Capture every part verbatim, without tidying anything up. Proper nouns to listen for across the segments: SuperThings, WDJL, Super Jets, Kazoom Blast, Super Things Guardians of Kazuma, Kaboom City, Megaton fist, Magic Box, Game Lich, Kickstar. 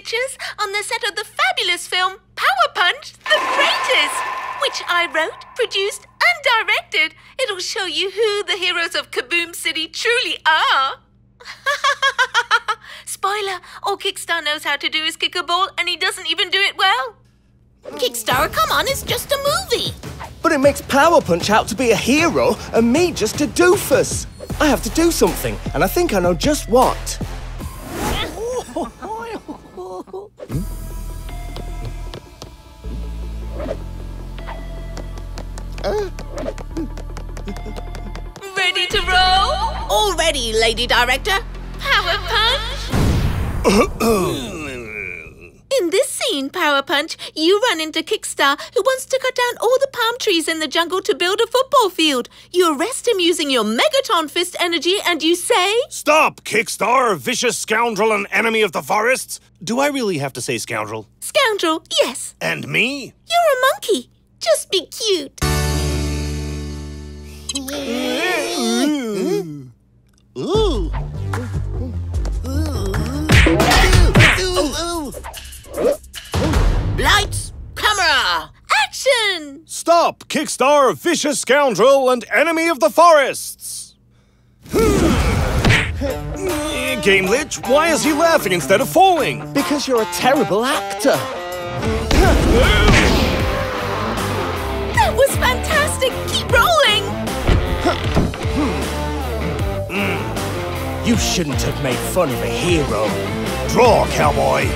pictures on the set of the fabulous film Power Punch The Traitors, which I wrote, produced and directed. It'll show you who the heroes of Kaboom City truly are. Spoiler, all Kickstar knows how to do is kick a ball, and he doesn't even do it well. Kickstar, come on, it's just a movie. But it makes Power Punch out to be a hero and me just a doofus. I have to do something, and I think I know just what. Ready to roll? All ready, Lady Director. Power Punch. In this scene, Power Punch, you run into Kickstar, who wants to cut down all the palm trees in the jungle to build a football field. You arrest him using your Megaton fist energy, and you say... Stop, Kickstar, vicious scoundrel and enemy of the forests. Do I really have to say scoundrel? Scoundrel, yes. And me? You're a monkey. Just be cute. Ooh. Lights, camera, action! Stop, Kickstar, vicious scoundrel and enemy of the forests! Game Lich, why is he laughing instead of falling? Because you're a terrible actor. That was fantastic! Keep rolling! Mm. You shouldn't have made fun of a hero. Draw, cowboy!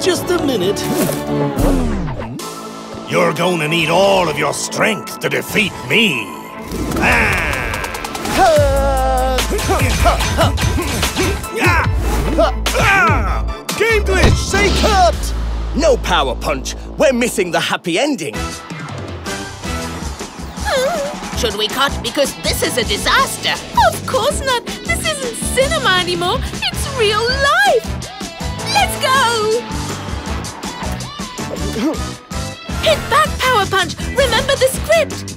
Just a minute. You're gonna need all of your strength to defeat me. Game Glitch, say cut! No, Power Punch. We're missing the happy ending. Should we cut? Because this is a disaster. Of course not. This isn't cinema anymore. It's real life. Let's go. Hit back, Power Punch. Remember the script.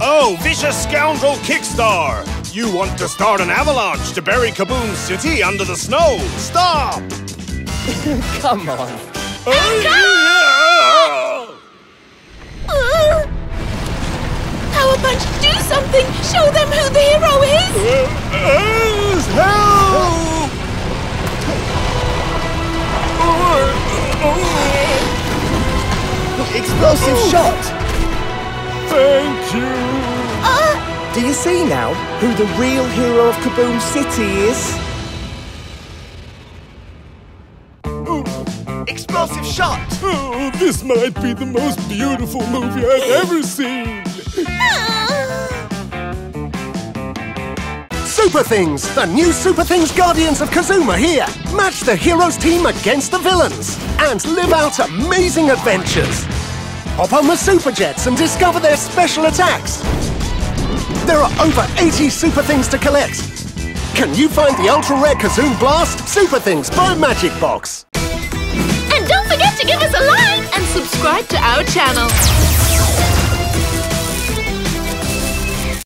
Oh, vicious scoundrel Kickstar. You want to start an avalanche to bury Kaboom City under the snow. Stop. Come on. And go! uh. Power Punch, do something! Show them who the hero is! Uh, help! Uh, uh, Explosive uh, shot! Thank you! Uh, do you see now who the real hero of Kaboom City is? Uh, Explosive shot! Oh, this might be the most beautiful movie I've ever seen! Super Things, the new Super Things Guardians of Kazuma here. Match the heroes team against the villains and live out amazing adventures. Hop on the Super Jets and discover their special attacks. There are over eighty Super Things to collect. Can you find the ultra-rare Kazoom Blast? Super Things by Magic Box. And don't forget to give us a like and subscribe to our channel.